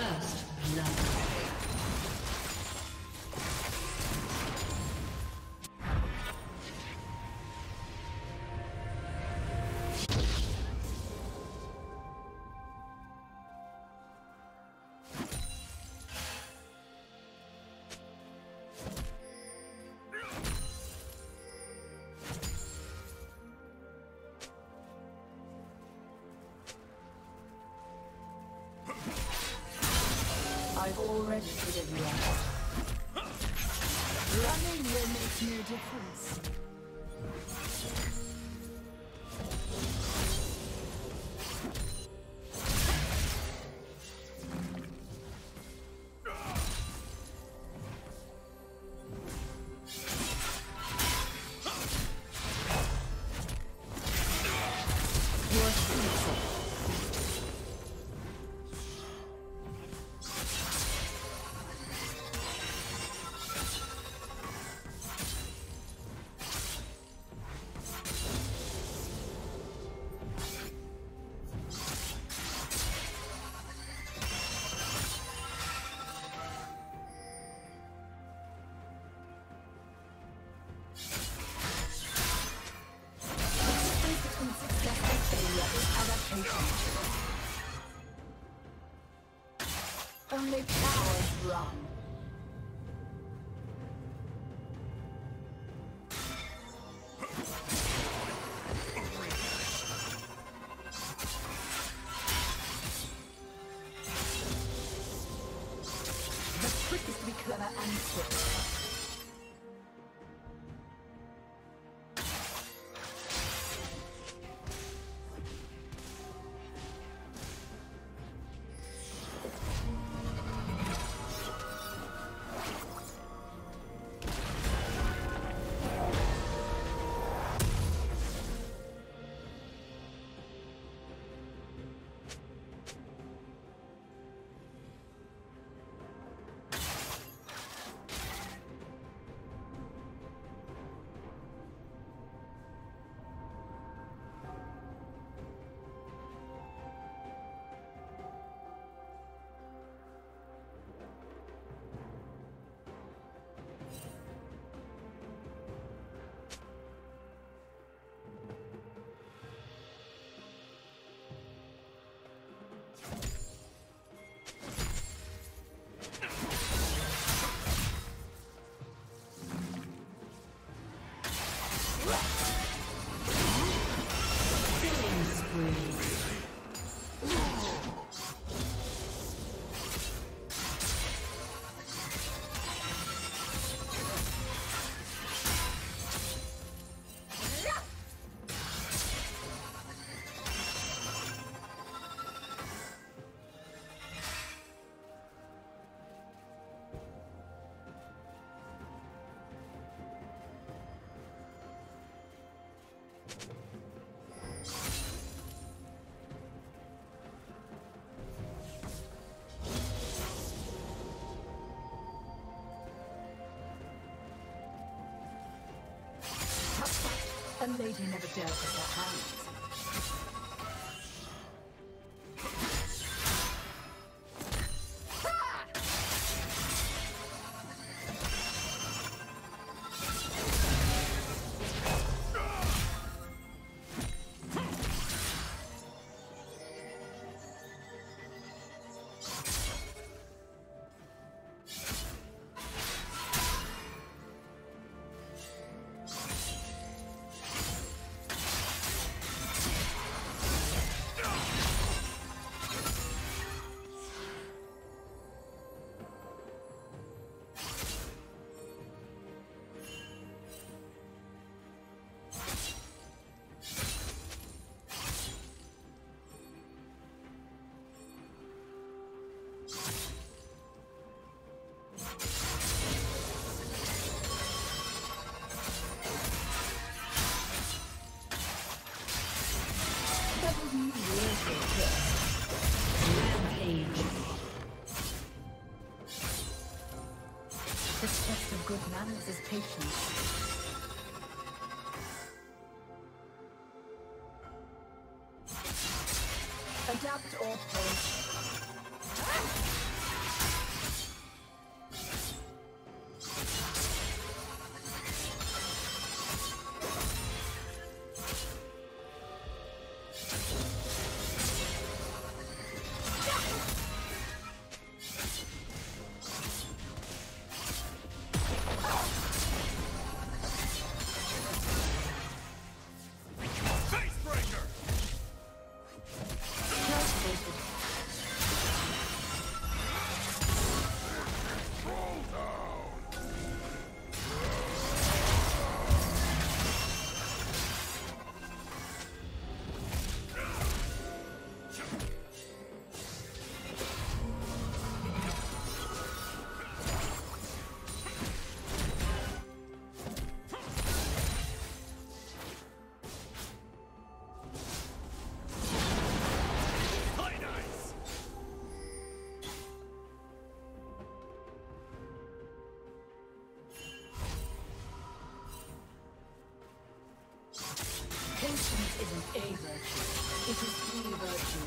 First love. I've already treated you out. Running will make no difference. Only powers run. A lady never dealt with her hands. Good manners is patience. Adapt or perish. virtue. It is the virtue.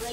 The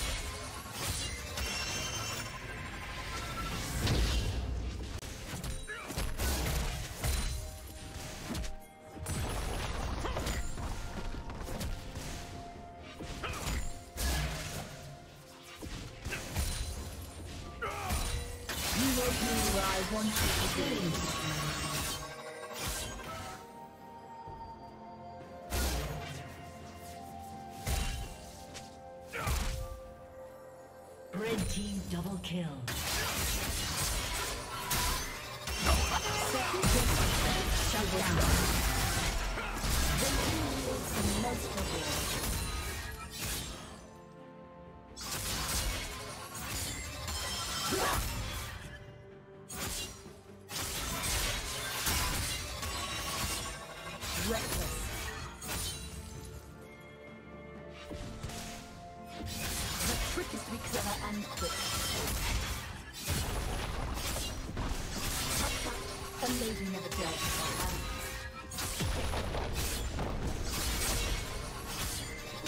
Team double kill. Shut down. The enemy is immeasurable.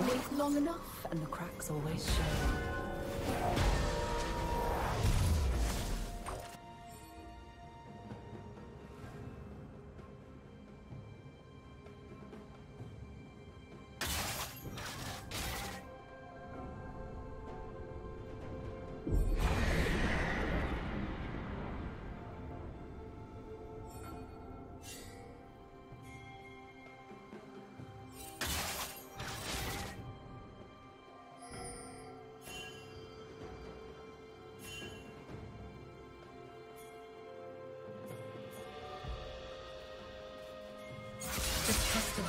Wait long enough, and the cracks always show.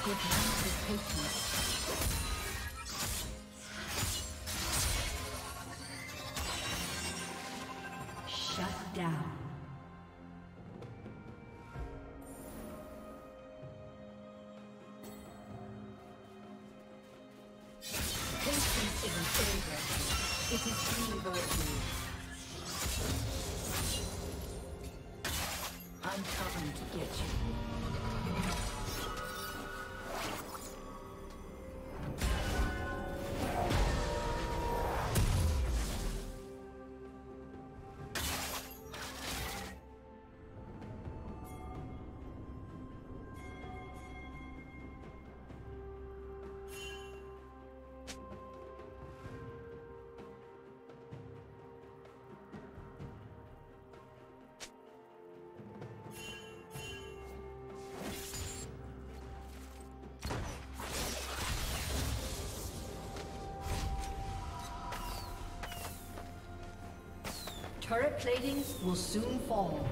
Good hands with patience. Shut down. Patience is a virtue. It is true virtue. I'm coming to get you. Turret platings will soon fall.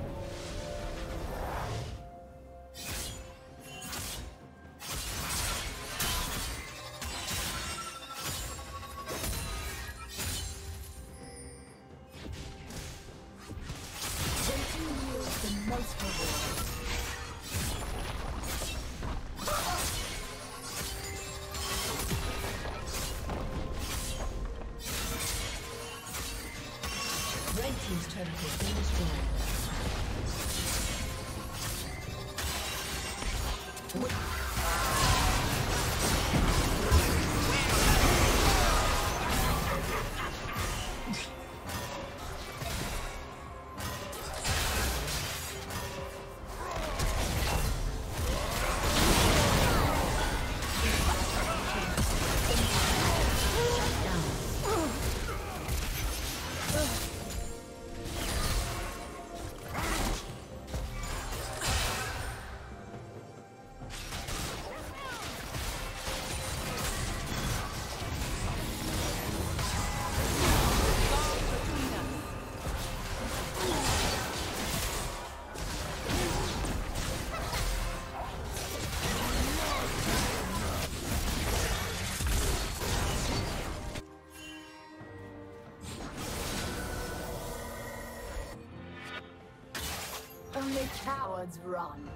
Only cowards run.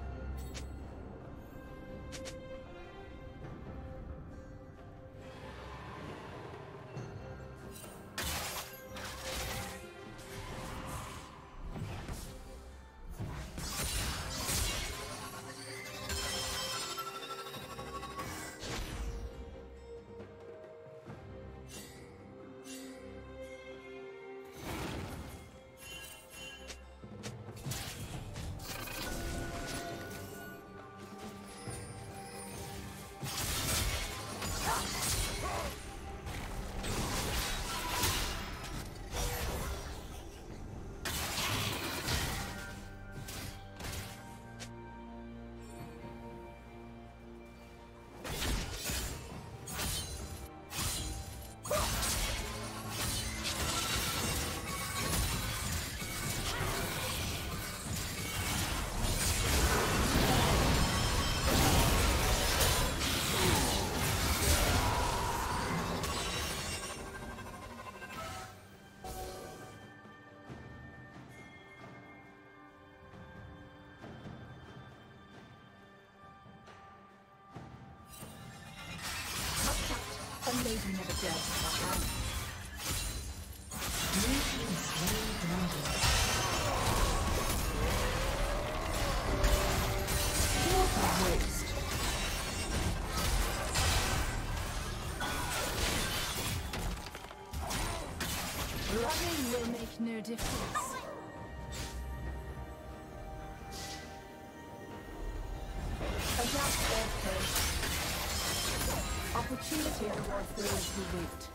A lady never dared to touch her. New team slain dragon. What a waste. Running will make no difference. Adapt their pace. Opportunity awards those who wait.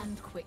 And quick.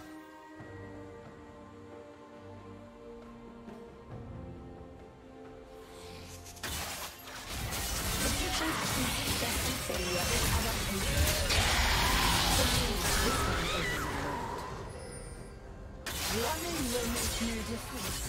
Running will make no difference.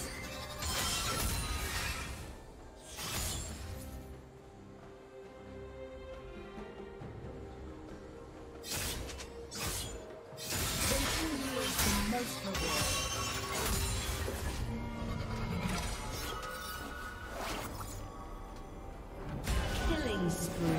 Where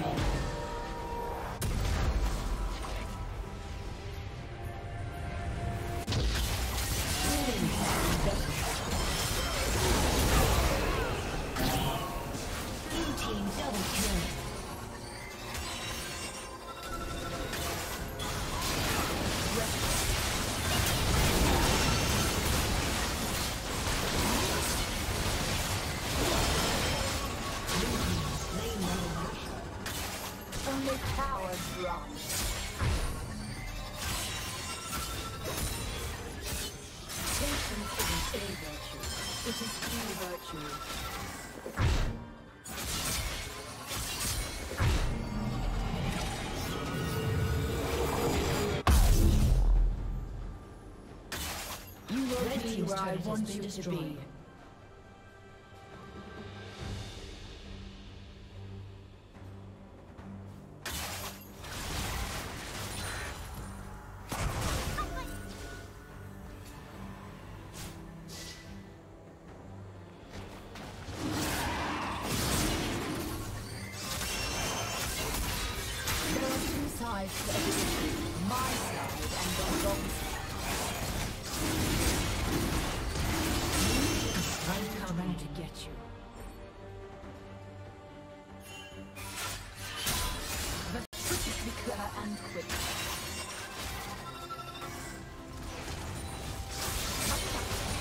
I want you to be. There are two sides to everything, my side and the wrong side. Get you. But quickly clear and quick.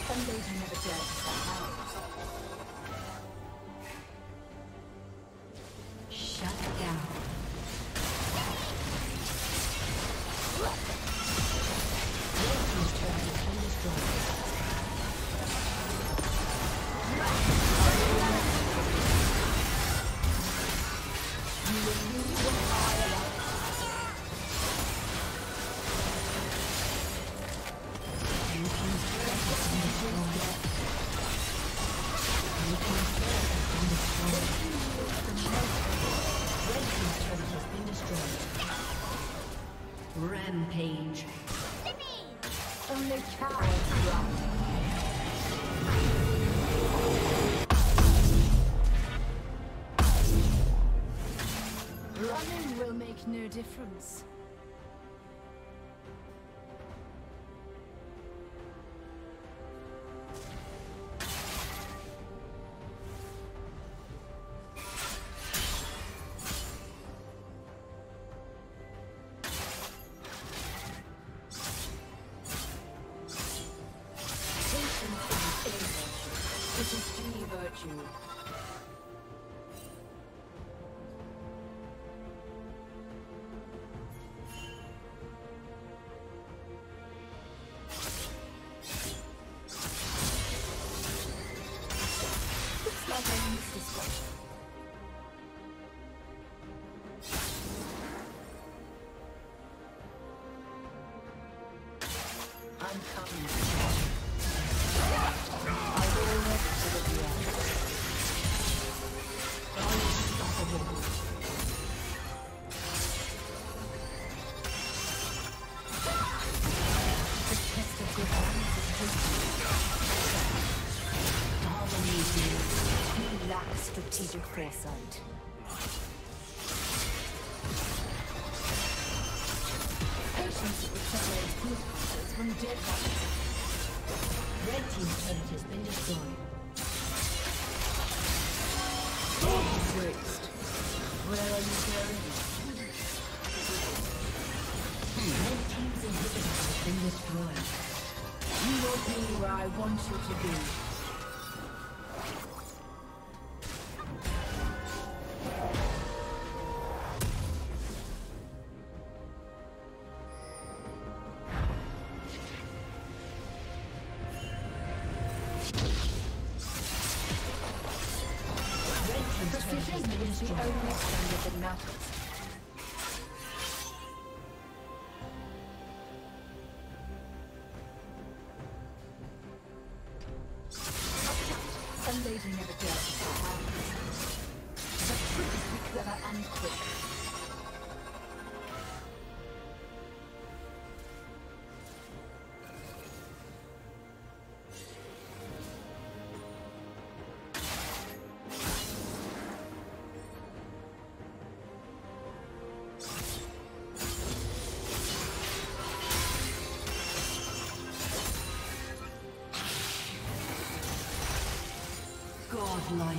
Some days you never dared to out. Shut down. Welcome's turn to turn this door. Rampage. Only running will make no difference. I'm coming. I will look to the beyond. Unstoppable. The test of good hands is taken. Dominating. You lack strategic foresight. Patience will separate good fighters from dead fighters. Red team's turret has been destroyed. Dawn's waste. Where are you going? Red team's inhibitor has been destroyed. You will be where I want you to be. the only standard that matters. Some lady never does. The trick is be clever and quick. Like